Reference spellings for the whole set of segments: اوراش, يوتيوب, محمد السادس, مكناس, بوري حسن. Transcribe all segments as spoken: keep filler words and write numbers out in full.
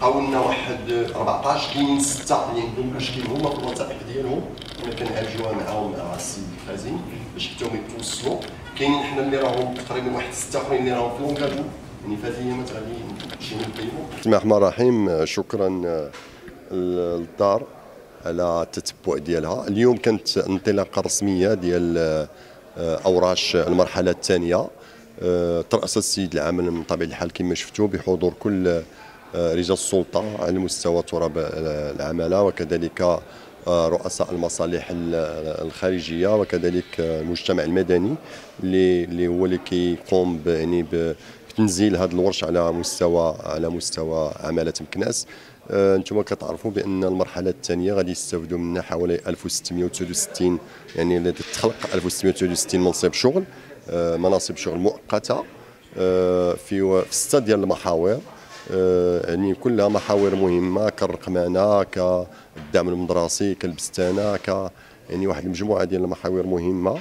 حاولنا واحد أربعطاش كاينين ستة اللي عندهم اشكال هما في الوثائق ديالهم، حنا كنعالجوها معاهم مع السيد الخازن باش حتى هما يتوصلوا. كاينين حنا اللي راهم تقريبا واحد ستة اخرين اللي راهم في لونكاجو، يعني فهاد الايامات غادي نمشيو نطيبو. بسم الله الرحمن الرحيم. شكرا للدار على التتبع ديالها. اليوم كانت انطلاقه رسميه ديال اوراش المرحله الثانيه، ترأس السيد العامل من طبيعه الحال كما شفتوا بحضور كل رجال السلطة على مستوى تراب العمالة وكذلك رؤساء المصالح الخارجية وكذلك المجتمع المدني اللي هو اللي كيقوم يعني بتنزيل هذا الورش على مستوى على مستوى عمالة مكناس. انتم كتعرفوا بان المرحله الثانيه غادي يستافدوا منها حوالي ألف وستمائة وتسعة وستين، يعني اللي تتخلق ألف وستمائة وتسعة وستين منصب شغل، مناصب شغل مؤقته في ستة ديال المحاور، يعني كلها محاور مهمه كالرقمانه كالدعم المدرسي كالبستانه ك يعني واحد المجموعه ديال المحاور مهمه.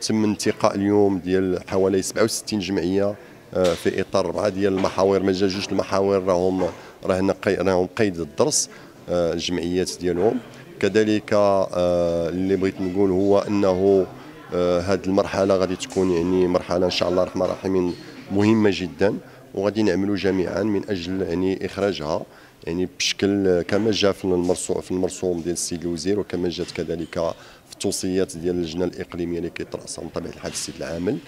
تم انتقاء اليوم ديال حوالي سبعة وستين جمعيه في اطار أربعة ديال المحاور، مازال جوج المحاور راهم راهن راهم قيد الدرس الجمعيات ديالهم. كذلك اللي بغيت نقول هو انه هذه المرحله غادي تكون يعني مرحله ان شاء الله الرحمن الرحيم مهمه جدا، وغادي نعملوا جميعا من اجل يعني اخراجها يعني بشكل كما جاء في المرسوم في المرسوم ديال السيد الوزير، وكما جات كذلك في التوصيات ديال اللجنه الاقليميه اللي كيتراسها بطبيعه الحال السيد العامل،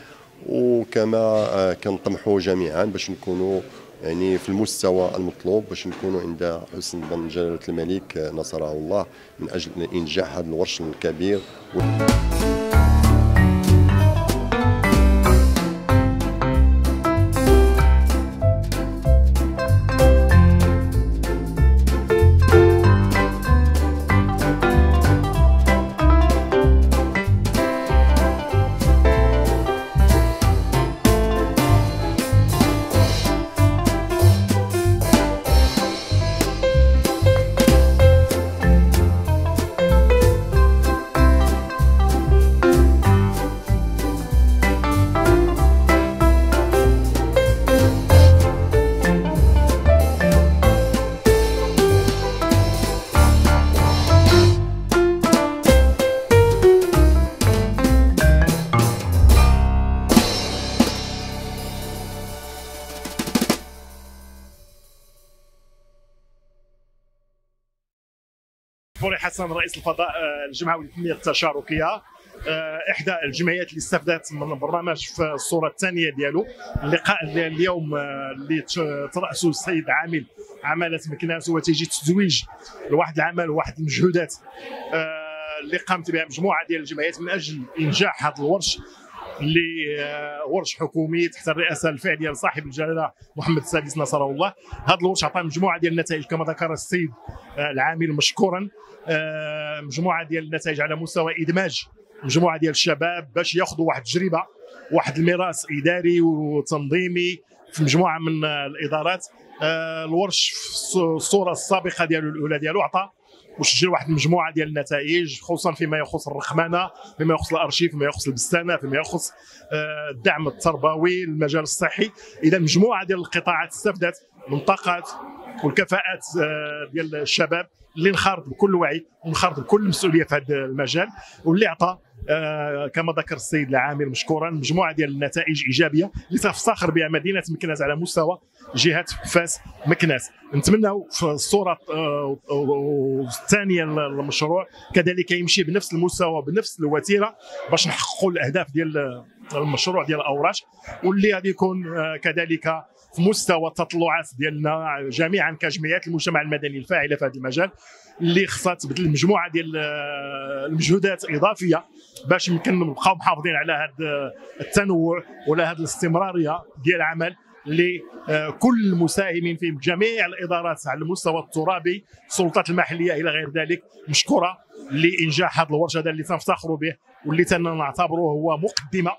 وكما كنطمحوا جميعا باش نكونوا يعني في المستوى المطلوب، باش نكونوا عند حسن ظن جلاله الملك نصره الله من اجل انجاح هذا الورش الكبير. بوري حسن رئيس الفضاء الجمعوي للتنميه التشاركيه، احدى الجمعيات اللي استفادت من البرنامج في الصوره الثانيه ديالو. اللقاء اليوم اللي تراسه السيد عامل عماله مكناس هو تيجي تزويج لواحد العمل وواحد المجهودات اللي قامت بها مجموعه ديال الجمعيات من اجل انجاح هذا الورش، اللي ورش حكومي تحت الرئاسه الفعليه لصاحب الجلاله محمد السادس نصره الله. هذا الورش عطى مجموعه ديال النتائج كما ذكر السيد العامل مشكورا، مجموعه ديال النتائج على مستوى ادماج مجموعه ديال الشباب باش ياخذوا واحد التجربه، واحد الميراث اداري وتنظيمي في مجموعه من الادارات. الورش في الصوره السابقه ديالو الاولى ديالو عطى وسجل واحد المجموعه ديال النتائج، خصوصا فيما يخص الرقمنه، فيما يخص الارشيف، فيما يخص البستانه، فيما يخص الدعم التربوي، المجال الصحي. اذا مجموعه ديال القطاعات استفدت من الطاقات والكفاءات ديال الشباب اللي انخرط بكل وعي وانخرط بكل مسؤوليه في هذا المجال، واللي عطى كما ذكر السيد العامل مشكورا مجموعه ديال النتائج ايجابيه اللي تفتخر بها مدينه مكناس على مستوى جهه فاس مكناس. نتمناو في الصوره الثانيه المشروع كذلك يمشي بنفس المستوى بنفس الوتيره باش نحققوا الاهداف ديال المشروع ديال اوراش، واللي غادي يكون كذلك في مستوى التطلعات ديالنا جميعا كجمعيات المجتمع المدني الفاعله في هذا المجال، اللي خصها تبذل مجموعه ديال المجهودات اضافيه باش نبقاو محافظين على هذا التنوع وعلى هذه الاستمراريه ديال العمل اللي كل المساهمين فيه بجميع الادارات على المستوى الترابي، السلطات المحليه الى غير ذلك، مشكوره لانجاح هذا الورش هذا اللي تنفتخروا به واللي تنعتبروه هو مقدمه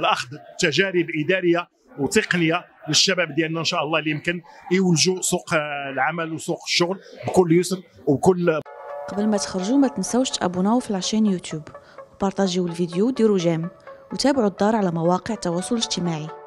لاخذ تجارب اداريه وتقنيه للشباب ديالنا ان شاء الله اللي يمكن يولجوا سوق العمل وسوق الشغل بكل يسر وبكل. قبل ما تخرجوا ما تنساوش تابوناو في لاشين يوتيوب وبارطاجيو الفيديو وديروا جيم وتابعوا الدار على مواقع التواصل الاجتماعي.